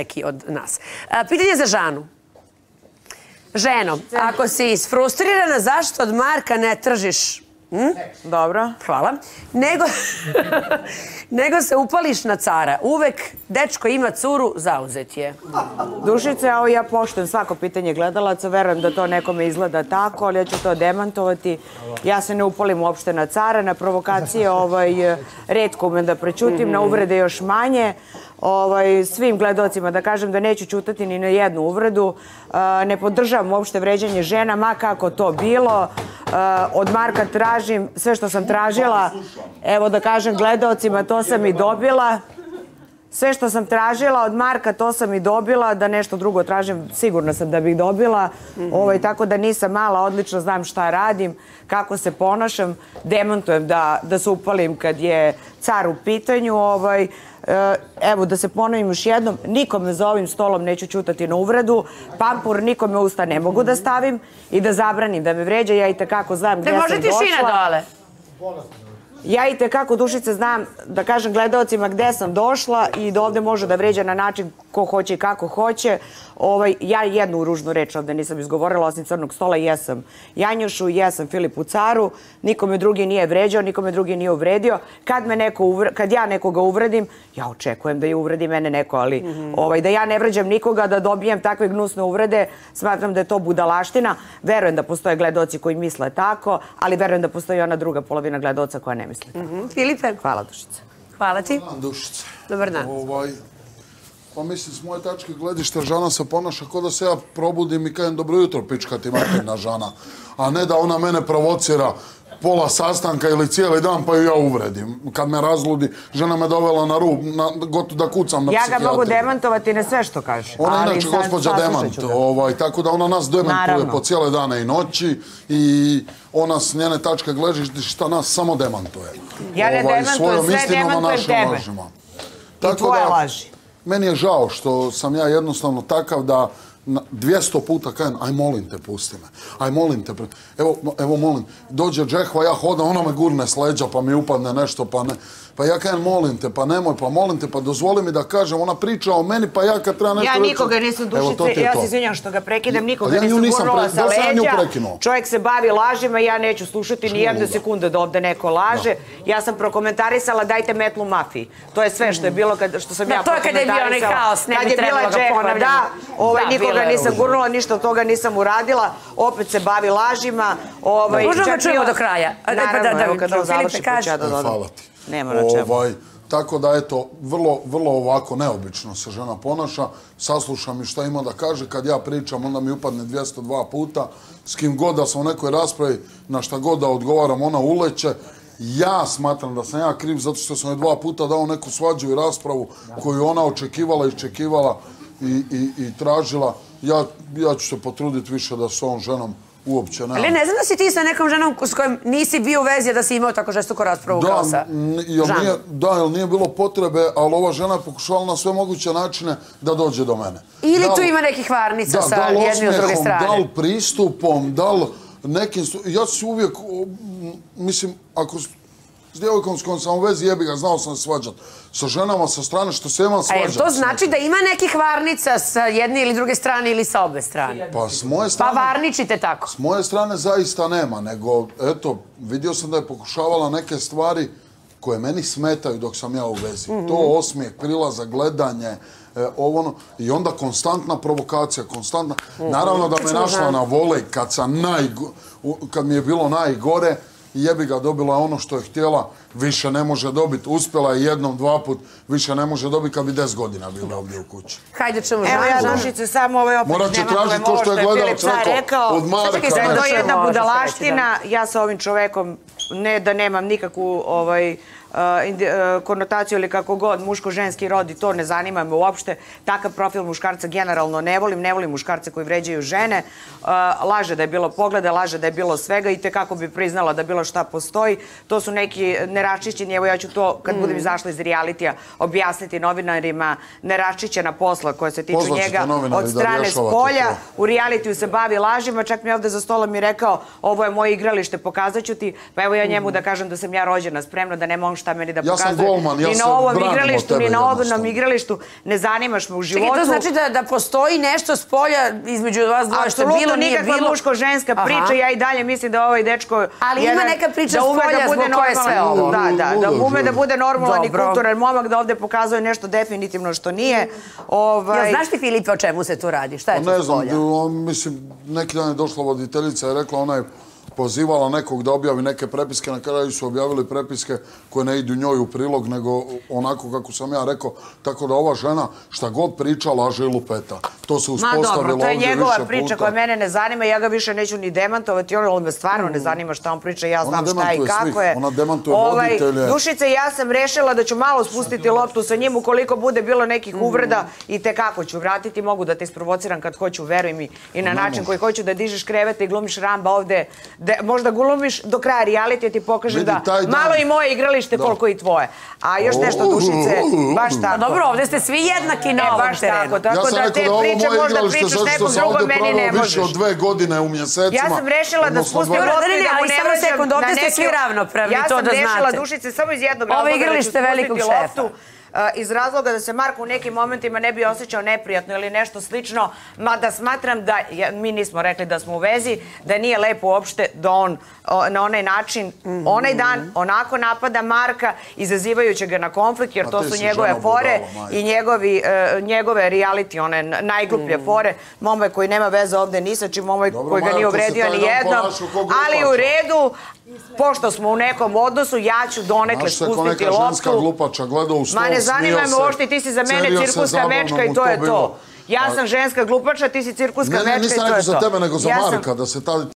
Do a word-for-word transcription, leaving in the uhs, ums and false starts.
Neki od nas. Pitanje za Žanu. Ženo, ako si isfrustrirana, zašto od Marka ne tržiš? Dobro. Hvala. Nego se upališ na cara. Uvek dečko ima curu, zauzet je. Dušice, evo ja poštujem svako pitanje gledalaca, verujem da to nekome izgleda tako, ali ja ću to demantovati. Ja se ne upalim uopšte na cara, na provokacije retko umem da prećutim, na uvrede još manje. Svim gledalcima da kažem da neću ćutati ni na jednu uvredu. Ne podržavam uopšte vređanje žena, ma kako to bilo. Od Marka tražim sve što sam tražila. Evo da kažem gledalcima, to sam i dobila. Sve što sam tražila od Marka, to sam i dobila. Da nešto drugo tražim, sigurno sam da bih dobila. Tako da nisam mala, odlično znam šta radim, kako se ponašam. Demantujem da se upalim kad je car u pitanju. Evo, da se ponovim još jednom, nikome za ovim stolom neću ćutati na uvredu, pampur nikome usta ne mogu da stavim i da zabranim da me vređa, ja i tekako znam gdje sam došla. Te može tišina dole? Ja i tekako, dušice, znam da kažem gledalcima gdje sam došla i da ovdje može da vređa na način ko hoće i kako hoće. Ja jednu ružnu reč ovdje nisam izgovorila, osim crnog stola, jesam Janjušu, jesam Filipu Caru, nikome drugi nije vređao, nikome drugi nije uvredio. Kad ja nekoga uvredim, ja očekujem da je uvredi mene neko, ali da ja ne vređam nikoga, da dobijem takve gnusne uvrede, smatram da je to budalaština. Verujem da postoje gledalci koji misle tako, ali verujem da postoji ona druga polovina gledalca koja ne misle tako. Filipe, hvala Dušice. Hvala ti. Dušice. Dobar dan. Pa mislim, s moje tačke gledišta, Žana se ponaša kao da se ja probudim i kajem dobro jutro, pička ti materina Žana. A ne da ona mene provocira pola sastanka ili cijeli dan, pa ju ja uvredim. Kad me razludi, žena me dovela na rub, gotovo da kucam na psihijatriju. Ja ga mogu demantovati na sve što kažeš. Ona je inače gospođa demant, tako da ona nas demantuje po cijele dane i noći i ona s njene tačke gledišta nas samo demantuje. Ja ne demantujem, sve demantujem tebe. I tvoje laži. Meni je žao što sam ja jednostavno takav da dvjesto puta kajem, aj molim te, pusti me, aj molim te, evo molim, dođe džehva, ja hodam, ona me gurne s leđa, pa mi upadne nešto, pa ne, pa ja kajem molim te, pa nemoj, pa molim te, pa dozvoli mi da kažem, ona priča o meni, pa ja kad treba nešto reći. Ja nikoga nisam, Dušice, ja se izvinjam što ga prekidam, nikoga nisam gurnula sa leđa, čovjek se bavi lažima, ja neću slušati ni jednu sekundu da ovde neko laže, ja sam prokomentarisala dajte metlu mafiji, to je sve što je bilo što sam ja prokomentarisala. Nisam gurnula, ništa od toga nisam uradila. Opet se bavi lažima. Možemo čujemo do kraja. Naravno, evo kada završi početak. Hvala ti. Nema na čemu. Tako da, eto, vrlo ovako neobično se žena ponaša. Saslušam i šta ima da kaže. Kad ja pričam, onda mi upadne dvjesto dva puta. S kim god da sam u nekoj raspravi, na šta god da odgovaram, ona uleće. Ja smatram da sam ja kriv zato što sam joj dva puta dao neku svađu i raspravu koju ona očekivala i očekivala i tražila. Ja ću se potruditi više da s ovom ženom uopće nemam. Ali ne znam da si ti sa nekom ženom s kojom nisi bio u vezi da si imao tako žestoku raspravu kao sa Žanom. Da, jer nije bilo potrebe, ali ova žena je pokušavala na sve moguće načine da dođe do mene. Ili tu ima nekih varnica sa jedne od druge strane. Da, da li pristupom, da li nekim... Ja ću uvijek, mislim, ako... S djevojkom s kojom sam u vezi jebi ga, znao sam svađat. Sa ženama, sa strane, što se imam svađat. A jer to znači da ima nekih varnica sa jedne ili druge strane ili sa obe strane? Pa s moje strane... Pa varničite tako? S moje strane zaista nema, nego, eto, vidio sam da je pokušavala neke stvari koje meni smetaju dok sam ja u vezi. To osmijeh, prilaza, gledanje, ovo ono. I onda konstantna provokacija, konstantna... Naravno da me našla na volej kad sam najgo... Kad mi je bilo najgore... jebi ga, dobila ono što je htjela, više ne može dobiti. Uspjela je jednom, dva put, više ne može dobiti kad bi deset godina bila ovdje u kući. Hajde ćemo žaliti. Evo ja, Dušice, samo ovaj opet nema koje movo što je Filip Car rekao. Od Marka nešto. Sada je jedna budalaština, ja sa ovim čovekom, ne da nemam nikakvu konotaciju ili kako god, muško-ženski rod i to ne zanima me uopšte. Takav profil muškarca generalno ne volim, ne volim muškarce koji vređaju žene. Laže da je bilo pogleda, laže da je bilo svega i tekako bi priznala da bilo šta postoji. To su neki neraščićeni, evo ja ću to kad budem izašla iz realitija objasniti novinarima, neraščićena posla koja se tiču njega od strane spolja. U realitiju se bavi lažima, čak mi je ovde za stolom i rekao ovo je moje igralište, pokazat ću ti, pa evo ja njemu da kažem da sam ja rođena spremna, da ne mogu šta meni da pokazuje. Ja sam golman, ja se branim od tebe. Ni na ovom igralištu, ne zanimaš me u životu. Čekaj, to znači da postoji nešto s polja između vas dvoje što bilo, nije bilo. Nikakva muško-ženska priča, ja i dalje mislim da ovaj dečko... Ali ima neka priča s polja zbog koje sve ovo. Da, da, da ume da bude normalan i kulturan momak, da ovde pokazuje nešto definitivno što nije. Ja, znaš ti, Filipe, o čemu se tu radi? Šta je to s polja? Ne znam, mislim, neki dan je došla voditeljica i rekla, ona je pozivala nekog da objavi neke prepiske, na kraju su objavili prepiske koje ne idu njoj u prilog, nego onako kako sam ja rekao, tako da ova žena šta god priča, laže i lupeta. To se uspostavilo ovdje više puta. Ma dobro, to je njegova priča koja mene ne zanima, ja ga više neću ni demantovati, on me stvarno ne zanima šta on priča, ja znam šta i kako je. Ona demantuje voditelje. Dušice, ja sam rešila da ću malo spustiti loptu sa njim, ukoliko bude bilo nekih uvreda i te kako ću vratiti, mogu da te isprovociram kad hoću, veruj mi, i na način koji hoću da dižeš krevete i glumiš Ramba ovde. Možda gulumiš do kraja realitija, ti pokažem da malo i moje igralište koliko i tvoje. A još nešto, Dušice, baš tako. Dobro, ovdje ste svi jednaki na ovom terenu. Tako da te priče možda pričaš nekom drugom, meni ne možeš. Ja sam rekao da ovo moje igralište, zašto sam ovdje pravio više od dve godine u mjesecima. Ja sam rešila da spustim loptu i da mu ne vraćam na neke... Ja sam rešila, Dušice, samo iz jednog razloga da ću spustiti loptu. Iz razloga da se Marko u nekim momentima ne bi osjećao neprijatno ili nešto slično, mada smatram da, mi nismo rekli da smo u vezi, da nije lepo uopšte da on na onaj način, onaj dan, onako napada Marka, izazivajući ga na konflikt, jer to su njegove fore i njegove reality, one najgluplje fore. Momak koji nema veze ovde ni sa čim, momak koji ga nije uvredio ni jednom, ali u redu, pošto smo u nekom odnosu, ja ću donekle spustiti loptu. Ma ne zanima me ošte, ti si za mene cirkuska mečka i to je to. Ja sam ženska glupača, ti si cirkuska mečka i to je to. Ne, nisam rekao za tebe, nego za Marka, da se tada...